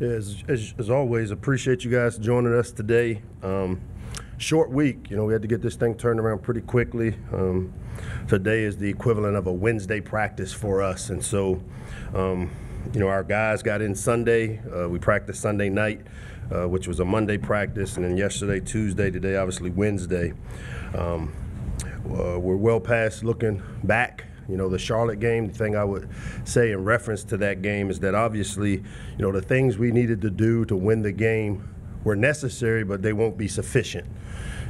As always, appreciate you guys joining us today. Short week, you know, we had to get this thing turned around pretty quickly. Today is the equivalent of a Wednesday practice for us, and so, you know, our guys got in Sunday. We practiced Sunday night, which was a Monday practice, and then yesterday, Tuesday, today, obviously Wednesday. We're well past looking back. You know, the Charlotte game, the thing I would say in reference to that game is that obviously, you know, the things we needed to do to win the game were necessary, but they won't be sufficient.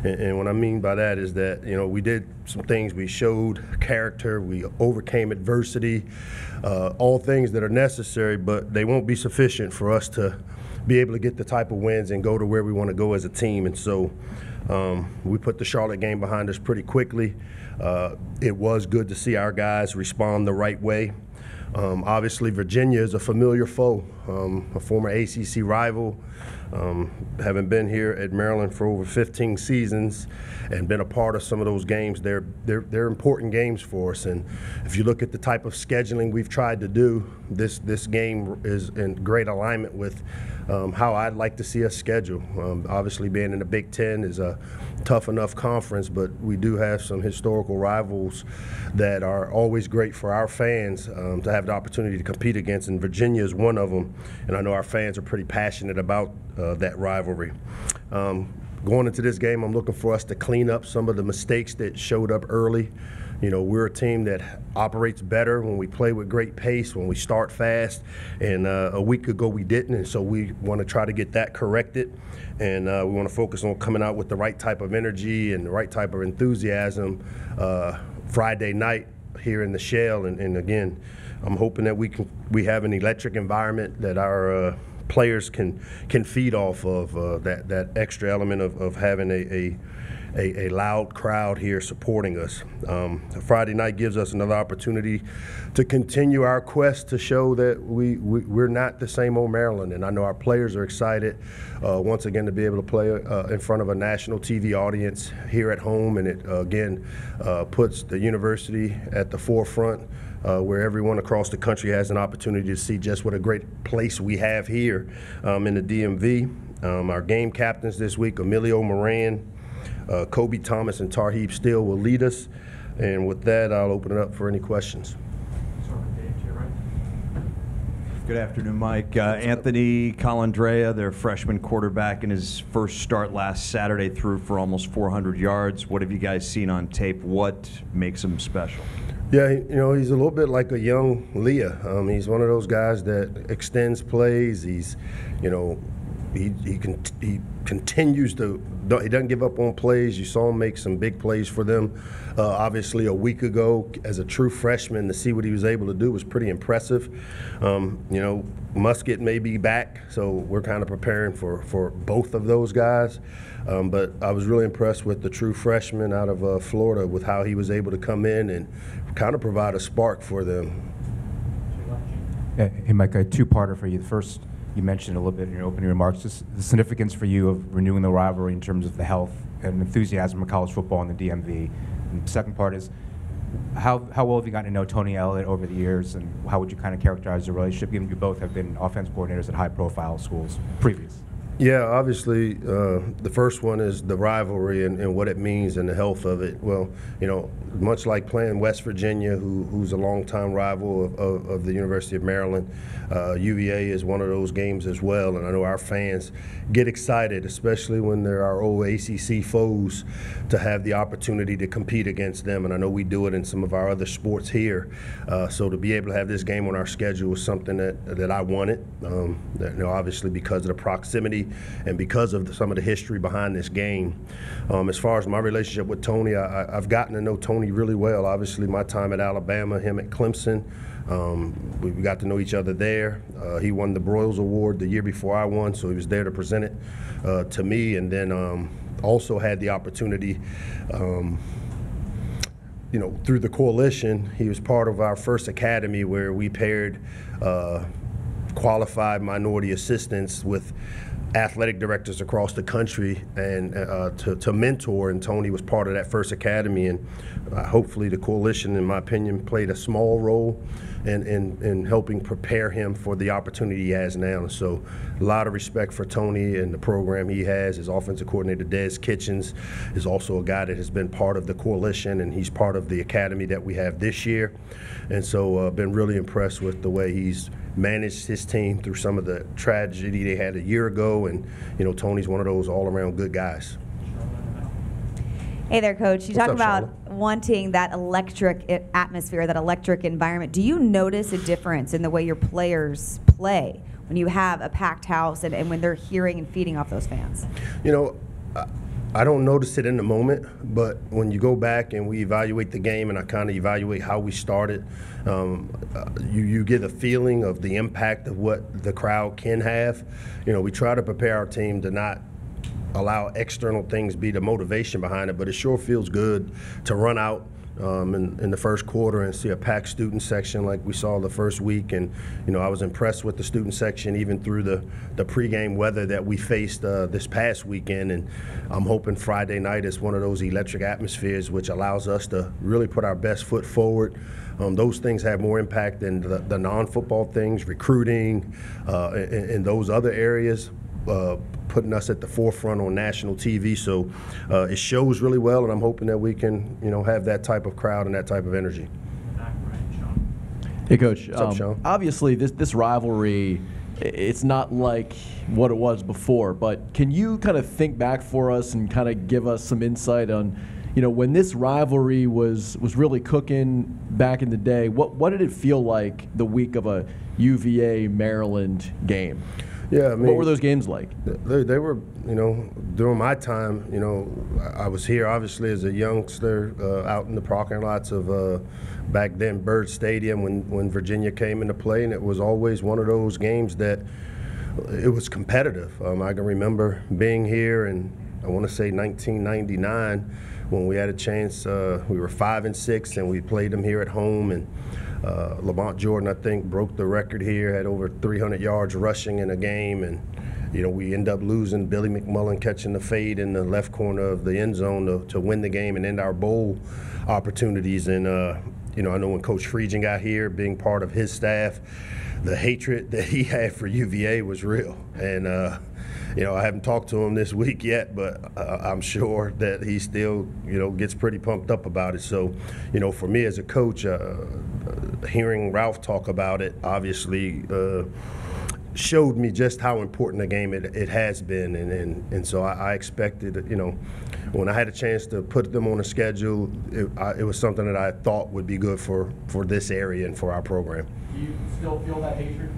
And what I mean by that is that, you know, we did some things. We showed character. We overcame adversity, all things that are necessary, but they won't be sufficient for us to be able to get the type of wins and go to where we want to go as a team. And so we put the Charlotte game behind us pretty quickly. It was good to see our guys respond the right way. Obviously, Virginia is a familiar foe, a former ACC rival, having been here at Maryland for over 15 seasons and been a part of some of those games. They're important games for us. And if you look at the type of scheduling we've tried to do, this game is in great alignment with how I'd like to see us schedule. Obviously, being in the Big Ten is a tough enough conference, but we do have some historical rivals that are always great for our fans to have the opportunity to compete against, and Virginia is one of them, and I know our fans are pretty passionate about that rivalry. Going into this game, I'm looking for us to clean up some of the mistakes that showed up early. You know, we're a team that operates better when we play with great pace, when we start fast, and a week ago we didn't, and so we want to try to get that corrected, and we want to focus on coming out with the right type of energy and the right type of enthusiasm Friday night here in the Shell, and again, I'm hoping that we have an electric environment that our players can feed off of, that extra element of having a loud crowd here supporting us. Friday night gives us another opportunity to continue our quest to show that we're not the same old Maryland, and I know our players are excited once again to be able to play in front of a national TV audience here at home, and it again puts the university at the forefront, where everyone across the country has an opportunity to see just what a great place we have here in the DMV. Our game captains this week, Emilio Moran, Kobe Thomas, and Tarheeb Steele will lead us. And with that, I'll open it up for any questions. Good afternoon, Mike. Anthony Calandrea, their freshman quarterback, in his first start last Saturday threw for almost 400 yards. What have you guys seen on tape? What makes him special? Yeah, you know, he's a little bit like a young Leah. He's one of those guys that extends plays. He's, you know, he continues to – he doesn't give up on plays. You saw him make some big plays for them. Obviously, a week ago as a true freshman, to see what he was able to do was pretty impressive. You know, Musket may be back, so we're kind of preparing for both of those guys. But I was really impressed with the true freshman out of Florida, with how he was able to come in and kind of provide a spark for them. Hey, Mike, a two-parter for you. The first – you mentioned a little bit in your opening remarks, just the significance for you of renewing the rivalry in terms of the health and enthusiasm of college football in the DMV. And the second part is, how well have you gotten to know Tony Elliott over the years, and how would you kind of characterize your relationship, given you both have been offense coordinators at high-profile schools previous? Yeah, obviously, the first one is the rivalry and what it means and the health of it. Well, you know, much like playing West Virginia, who's a longtime rival of the University of Maryland, UVA is one of those games as well. And I know our fans get excited, especially when they're our old ACC foes, to have the opportunity to compete against them. And I know we do it in some of our other sports here. So to be able to have this game on our schedule was something that I wanted, you know, obviously because of the proximity and because of some of the history behind this game. As far as my relationship with Tony, I've gotten to know Tony really well. Obviously, my time at Alabama, him at Clemson, we got to know each other there. He won the Broyles Award the year before I won, so he was there to present it to me, and then also had the opportunity, you know, through the coalition, he was part of our first academy where we paired qualified minority assistants with athletic directors across the country and to mentor, and Tony was part of that first academy, and hopefully the coalition, in my opinion, played a small role in helping prepare him for the opportunity he has now. And so a lot of respect for Tony and the program he has. His offensive coordinator, Des Kitchens, is also a guy that has been part of the coalition, and he's part of the academy that we have this year. And so I've been really impressed with the way he's managed his team through some of the tragedy they had a year ago, and you know, Tony's one of those all-around good guys. Hey there, Coach. You talk about wanting that electric atmosphere, that electric environment. Do you notice a difference in the way your players play when you have a packed house and when they're hearing and feeding off those fans? You know, I don't notice it in the moment, but when you go back and we evaluate the game, and I kind of evaluate how we started, you get a feeling of the impact of what the crowd can have. You know, we try to prepare our team to not allow external things be the motivation behind it, but it sure feels good to run out in the first quarter and see a packed student section like we saw the first week. And you know, I was impressed with the student section even through the pregame weather that we faced this past weekend, and I'm hoping Friday night is one of those electric atmospheres which allows us to really put our best foot forward. Those things have more impact than the non-football things, recruiting and those other areas, putting us at the forefront on national TV. So it shows really well, and I'm hoping that we can, you know, have that type of crowd and that type of energy. Hey, Coach. What's up, Sean? Obviously, this rivalry, it's not like what it was before, but can you kind of think back for us and kind of give us some insight on, you know, when this rivalry was really cooking back in the day? What did it feel like the week of a UVA Maryland game? Yeah, I mean, what were those games like? They were, you know, during my time, you know, I was here obviously as a youngster out in the parking lots of back then Byrd Stadium when Virginia came into play, and it was always one of those games that it was competitive. I can remember being here in, I want to say 1999, when we had a chance. We were 5-6, and we played them here at home, and Lamont Jordan, I think, broke the record here, had over 300 yards rushing in a game, and you know, we end up losing. Billy McMullen catching the fade in the left corner of the end zone to win the game and end our bowl opportunities. And you know, I know when Coach Friedgen got here, being part of his staff, the hatred that he had for UVA was real. And you know, I haven't talked to him this week yet, but I'm sure that he still, you know, gets pretty pumped up about it. So, you know, for me as a coach, hearing Ralph talk about it obviously showed me just how important a game it has been. And so I expected, you know, when I had a chance to put them on a schedule, it was something that I thought would be good for this area and for our program. Do you still feel that hatred?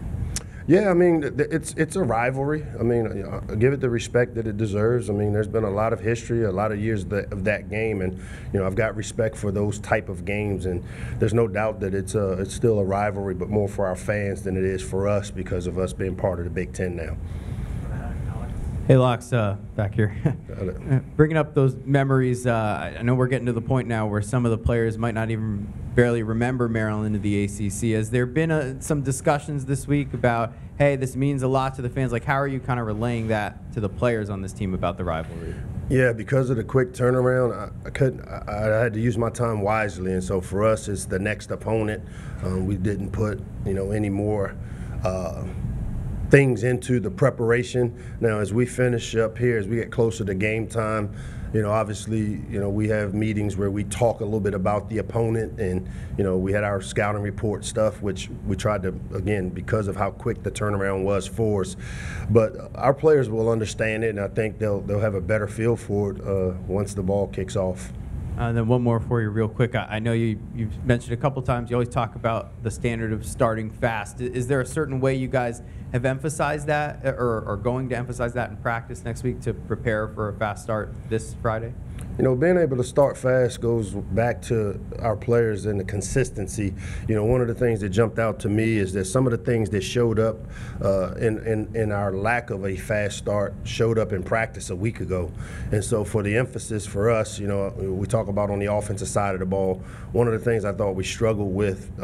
Yeah, I mean, it's a rivalry. I mean, you know, give it the respect that it deserves. I mean, there's been a lot of history, a lot of years of that game, and you know, I've got respect for those type of games. And there's no doubt that it's still a rivalry, but more for our fans than it is for us because of us being part of the Big Ten now. Hey, Lox, back here. Bringing up those memories, I know we're getting to the point now where some of the players might not even barely remember Maryland in the ACC. Has there been some discussions this week about, hey, this means a lot to the fans? Like, how are you kind of relaying that to the players on this team about the rivalry? Yeah, because of the quick turnaround, I had to use my time wisely. And so for us, it's the next opponent. We didn't put, you know, any more things into the preparation. Now, as we finish up here, as we get closer to game time, you know, obviously, you know, we have meetings where we talk a little bit about the opponent, and you know, we had our scouting report stuff, which we tried to, again, because of how quick the turnaround was for us. But our players will understand it, and I think they'll have a better feel for it once the ball kicks off. And then one more for you real quick. I know you've mentioned a couple times, you always talk about the standard of starting fast. Is there a certain way you guys have emphasized that or are going to emphasize that in practice next week to prepare for a fast start this Friday? You know, being able to start fast goes back to our players and the consistency. You know, one of the things that jumped out to me is that some of the things that showed up in our lack of a fast start showed up in practice a week ago. And so for the emphasis for us, you know, we talk about on the offensive side of the ball, one of the things I thought we struggled with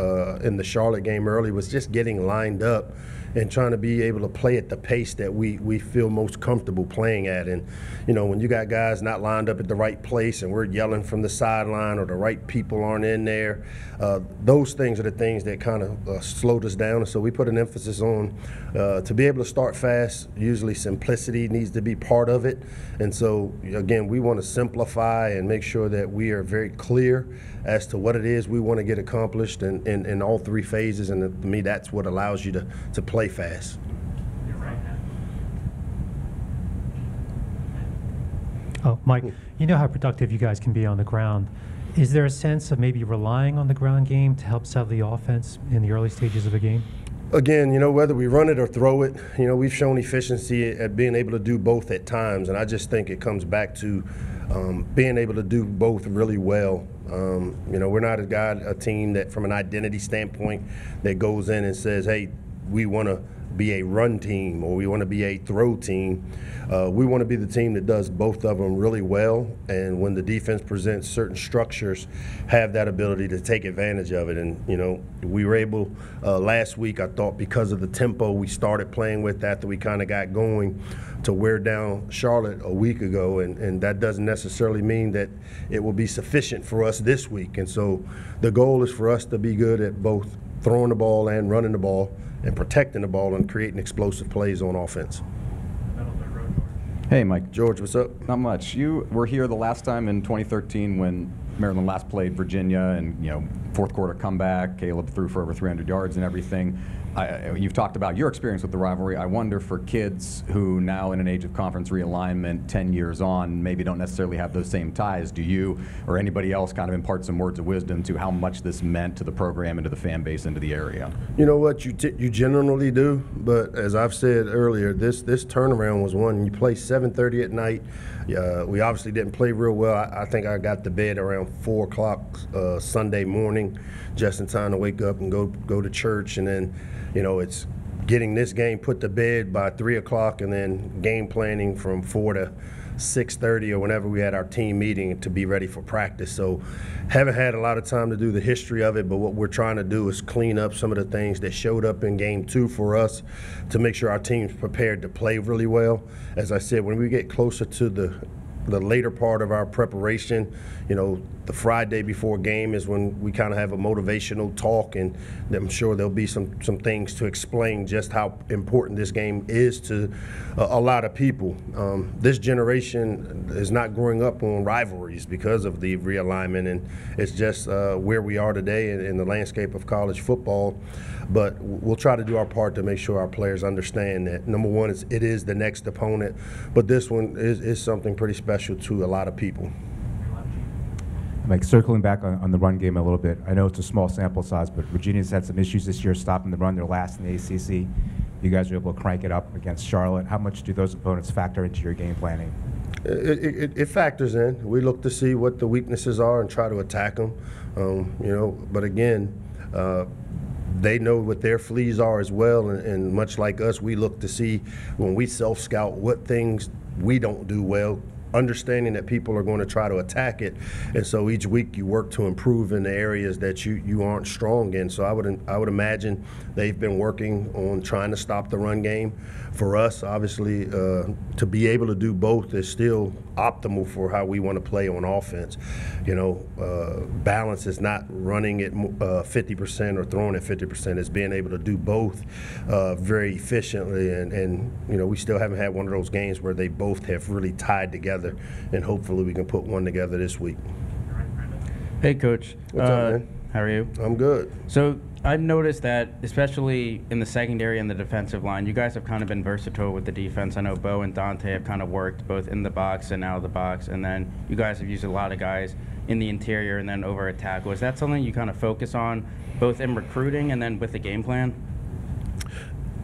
in the Charlotte game early was just getting lined up and trying to be able to play at the pace that we feel most comfortable playing at. And, you know, when you got guys not lined up at the right place and we're yelling from the sideline or the right people aren't in there, those things are the things that kind of slowed us down. And so we put an emphasis on to be able to start fast. Usually simplicity needs to be part of it. And so, again, we want to simplify and make sure that we are very clear as to what it is we want to get accomplished in all three phases. And to me, that's what allows you to play fast. You're right. Oh, Mike, you know how productive you guys can be on the ground. Is there a sense of maybe relying on the ground game to help settle the offense in the early stages of a game? Again, you know, whether we run it or throw it, you know, we've shown efficiency at being able to do both at times. And I just think it comes back to being able to do both really well. You know, we're not a team that from an identity standpoint that goes in and says, hey, we want to be a run team or we want to be a throw team. We want to be the team that does both of them really well, and when the defense presents certain structures, have that ability to take advantage of it. And, you know, we were able last week, I thought, because of the tempo we started playing with after we kind of got going, to wear down Charlotte a week ago, and that doesn't necessarily mean that it will be sufficient for us this week. And so the goal is for us to be good at both throwing the ball and running the ball, and protecting the ball and creating explosive plays on offense. Hey, Mike. George, what's up? Not much. You were here the last time in 2013 when Maryland last played Virginia, and, you know, fourth quarter comeback, Caleb threw for over 300 yards and everything. You've talked about your experience with the rivalry. I wonder for kids who now in an age of conference realignment 10 years on maybe don't necessarily have those same ties, do you or anybody else kind of impart some words of wisdom to how much this meant to the program and to the fan base and to the area? You know what, you generally do, but as I've said earlier, this turnaround was one. You play 7:30 at night. We obviously didn't play real well. I think I got to bed around 4 o'clock Sunday morning, just in time to wake up and go to church, and then, you know, it's getting this game put to bed by 3 o'clock and then game planning from 4 to 6:30 or whenever we had our team meeting to be ready for practice. So haven't had a lot of time to do the history of it, but what we're trying to do is clean up some of the things that showed up in game 2 for us to make sure our team's prepared to play really well. As I said, when we get closer to the later part of our preparation, you know, the Friday before game is when we kind of have a motivational talk, and I'm sure there'll be some things to explain just how important this game is to a lot of people. This generation is not growing up on rivalries because of the realignment, and it's just where we are today in the landscape of college football. But we'll try to do our part to make sure our players understand that, number one, it is the next opponent, but this one is something pretty special to a lot of people. Mike, circling back on the run game a little bit, I know it's a small sample size, but Virginia's had some issues this year stopping the run. They're last in the ACC. You guys were able to crank it up against Charlotte. How much do those opponents factor into your game planning? It factors in. We look to see what the weaknesses are and try to attack them. You know, but again, they know what their fleas are as well, and much like us, we look to see when we self-scout what things we don't do well, understanding that people are going to try to attack it. And so each week you work to improve in the areas that you aren't strong in. So I would imagine they've been working on trying to stop the run game. For us, obviously, to be able to do both is still optimal for how we want to play on offense. You know, balance is not running at 50% or throwing at 50%. It's being able to do both very efficiently. And, you know, we still haven't had one of those games where they both have really tied together, and hopefully we can put one together this week. Hey, Coach. What's up, man? How are you? I'm good. So I've noticed that, especially in the secondary and the defensive line, you guys have kind of been versatile with the defense. I know Bo and Dante have kind of worked both in the box and out of the box, and then you guys have used a lot of guys in the interior and then over at tackle. Is that something you kind of focus on, both in recruiting and then with the game plan?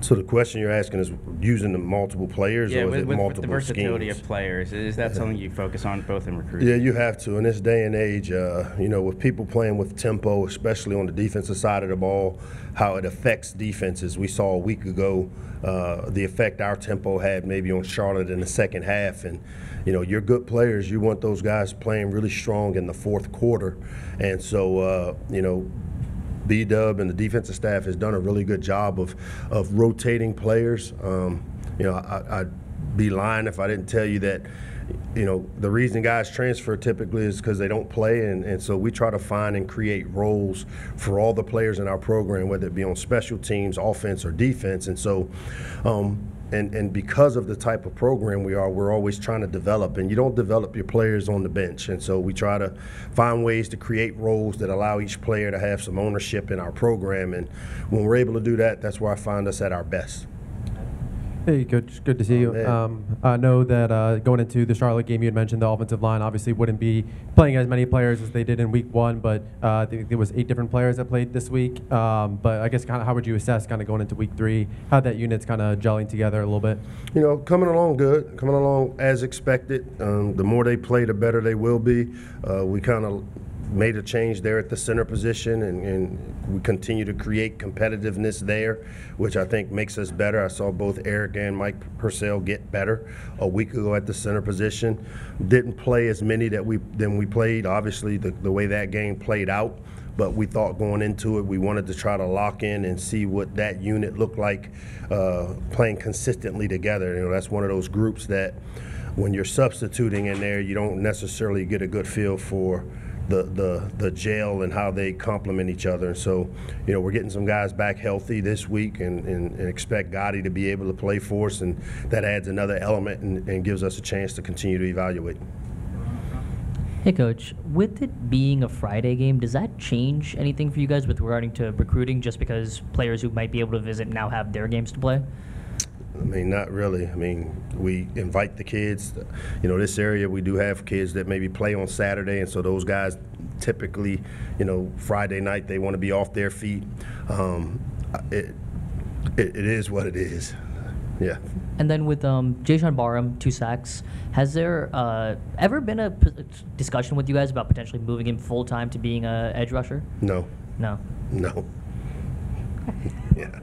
So the question you're asking is using the multiple players, or is it multiple schemes? Yeah, with the versatility of players, is that something you focus on both in recruiting? Yeah, you have to. In this day and age, you know, with people playing with tempo, especially on the defensive side of the ball, how it affects defenses. We saw a week ago the effect our tempo had maybe on Charlotte in the second half. And, you know, you're good players. You want those guys playing really strong in the fourth quarter. And so, you know, B-Dub and the defensive staff has done a really good job of rotating players. I'd be lying if I didn't tell you that, you know, the reason guys transfer typically is because they don't play, and so we try to find and create roles for all the players in our program, whether it be on special teams, offense, or defense. And so and because of the type of program we are, we're always trying to develop, and you don't develop your players on the bench. And so we try to find ways to create roles that allow each player to have some ownership in our program, and when we're able to do that, that's where I find us at our best. Hey, Coach, good to see you. I know that going into the Charlotte game, you had mentioned the offensive line obviously wouldn't be playing as many players as they did in week 1, but I think there was 8 different players that played this week. But I guess kind of how would you assess kind of going into week 3, how that unit's kind of gelling together a little bit? You know, coming along good, coming along as expected. The more they play, the better they will be. We kind of made a change there at the center position, and we continue to create competitiveness there, which I think makes us better. I saw both Eric and Mike Purcell get better a week ago at the center position. Didn't play as many than we played, obviously, the way that game played out. But we thought going into it, we wanted to try to lock in and see what that unit looked like playing consistently together. You know, that's one of those groups that when you're substituting in there, you don't necessarily get a good feel for the gel and how they complement each other. And so, you know, we're getting some guys back healthy this week, and expect Gotti to be able to play for us, and that adds another element and gives us a chance to continue to evaluate. Hey, Coach, with it being a Friday game, does that change anything for you guys with regarding to recruiting, just because players who might be able to visit now have their games to play? I mean, not really. I mean, we invite the kids. You know, this area, we do have kids that maybe play on Saturday, and so those guys typically, you know, Friday night, they want to be off their feet. It is what it is. Yeah. And then with Jayshon Barham, 2 sacks, has there ever been a discussion with you guys about potentially moving him full-time to being an edge rusher? No. No? No. Yeah.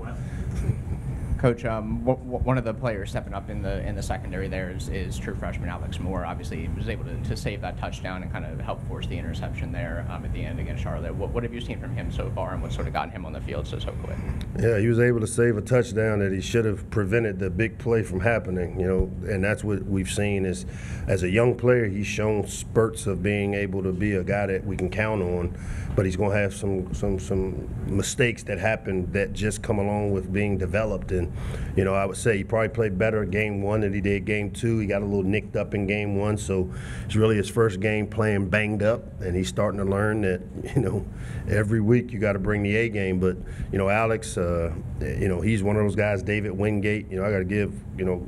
Coach, one of the players stepping up in the secondary there is true freshman Alex Moore. Obviously, he was able to save that touchdown and kind of help force the interception there at the end against Charlotte. What have you seen from him so far, and what's sort of gotten him on the field so quick? Yeah, he was able to save a touchdown that he should have prevented the big play from happening. You know, and that's what we've seen is, as a young player, he's shown spurts of being able to be a guy that we can count on, but he's going to have some mistakes that happen that just come along with being developed. And you know, I would say he probably played better game 1 than he did game 2. He got a little nicked up in game 1, so it's really his first game playing banged up, and he's starting to learn that, you know, every week you got to bring the A game. But you know, Alex, you know, he's one of those guys. David Wingate, you know, I got to give, you know,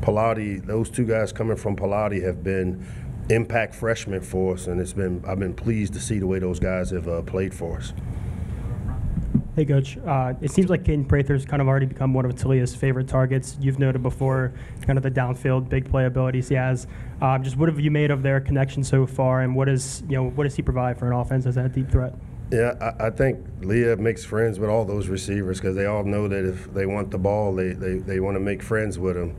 Pallotti, those 2 guys coming from Pallotti have been impact freshmen for us, and I've been pleased to see the way those guys have played for us. Hey, Coach, it seems like Caden Prather's kind of already become one of Talia's favorite targets. You've noted before kind of the downfield big play abilities he has. Just what have you made of their connection so far, and what does he provide for an offense as that deep threat? Yeah, I think Leah makes friends with all those receivers because they all know that if they want the ball, they want to make friends with them.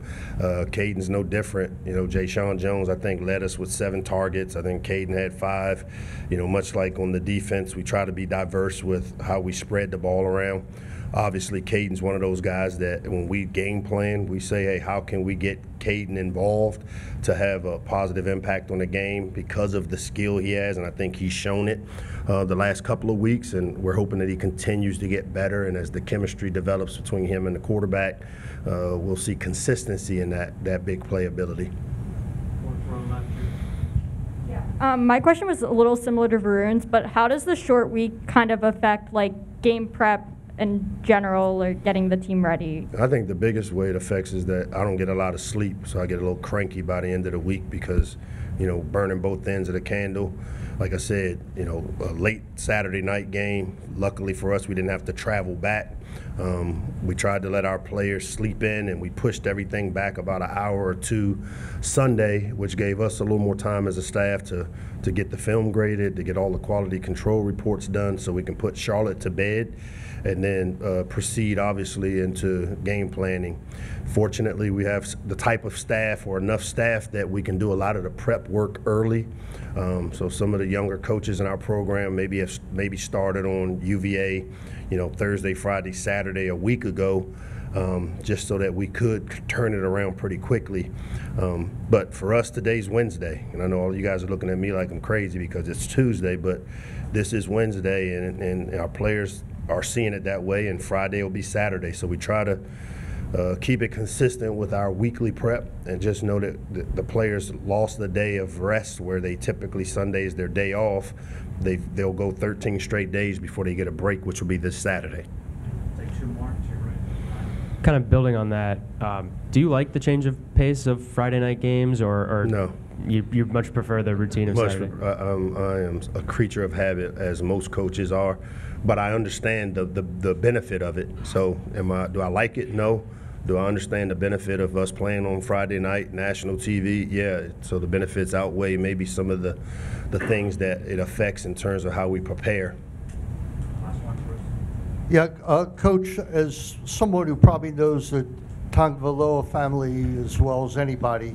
Caden's no different. You know, Jayshon Jones, I think, led us with 7 targets. I think Caden had 5. You know, much like on the defense, we try to be diverse with how we spread the ball around. Obviously, Caden's one of those guys that when we game plan, we say, hey, how can we get Caden involved to have a positive impact on the game because of the skill he has, and I think he's shown it the last couple of weeks, and we're hoping that he continues to get better, and as the chemistry develops between him and the quarterback, we'll see consistency in that big playability. My question was a little similar to Varun's, but how does the short week kind of affect, like, game prep in general, or getting the team ready? I think the biggest way it affects is that I don't get a lot of sleep, so I get a little cranky by the end of the week because, you know, burning both ends of the candle. Like I said, you know, a late Saturday night game. Luckily for us, we didn't have to travel back. We tried to let our players sleep in, and we pushed everything back about an hour or two Sunday, which gave us a little more time as a staff to get the film graded, to get all the quality control reports done so we can put Charlotte to bed and then proceed, obviously, into game planning. Fortunately, we have the type of staff or enough staff that we can do a lot of the prep work early. So some of the younger coaches in our program maybe started on UVA, Thursday, Friday, Saturday, a week ago, just so that we could turn it around pretty quickly. But for us, today's Wednesday, and I know all you guys are looking at me like I'm crazy because it's Tuesday, but this is Wednesday, and our players are seeing it that way, and Friday will be Saturday. So we try to keep it consistent with our weekly prep, and just know that the players lost the day of rest where they typically Sunday is their day off. They'll go 13 straight days before they get a break, which will be this Saturday. Take 2 more. Kind of building on that, do you like the change of pace of Friday night games, or no? You much prefer the routine of Saturday? I am a creature of habit, as most coaches are, but I understand the benefit of it. So do I like it? No. Do I understand the benefit of us playing on Friday night, national TV? Yeah, so the benefits outweigh maybe some of the things that it affects in terms of how we prepare. Yeah, Coach, as someone who probably knows the Tungavailoa family as well as anybody,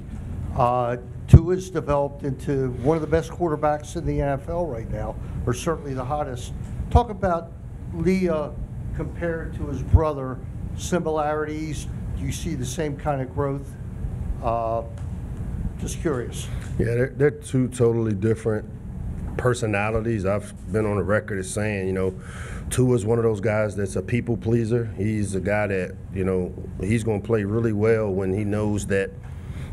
Tua has developed into one of the best quarterbacks in the NFL right now, or certainly the hottest. Talk about Leah compared to his brother, similarities. Do you see the same kind of growth? Just curious. Yeah, they're two totally different personalities. I've been on the record as saying, Tua's one of those guys that's a people pleaser. He's a guy that, he's going to play really well when he knows that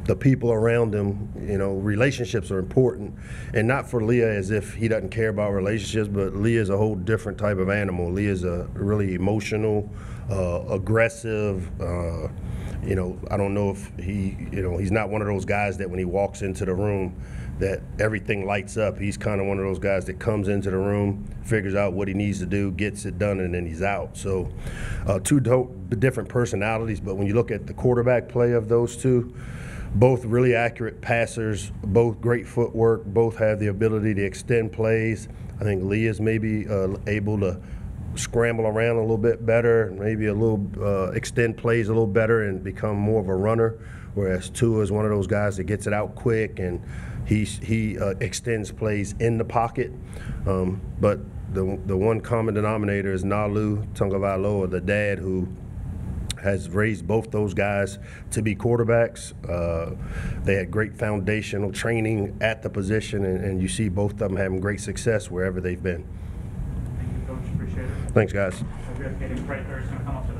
the people around him, relationships are important. And not for Leah as if he doesn't care about relationships, but Leah's a whole different type of animal. Leah's a really emotional, aggressive, I don't know if he, he's not one of those guys that when he walks into the room that everything lights up. He's kind of one of those guys that comes into the room, figures out what he needs to do, gets it done, and then he's out. So two different personalities, but when you look at the quarterback play of those two, both really accurate passers, both great footwork, both have the ability to extend plays. I think Leah's maybe able to scramble around a little bit better, maybe a little extend plays a little better and become more of a runner, whereas Tua is one of those guys that gets it out quick and he extends plays in the pocket. But the one common denominator is Nalu Tungavailoa, the dad, who has raised both those guys to be quarterbacks. They had great foundational training at the position, and you see both of them having great success wherever they've been. Thank you, Coach. Appreciate it. Thanks, guys. So we have Caden Prather. He's going to come up to the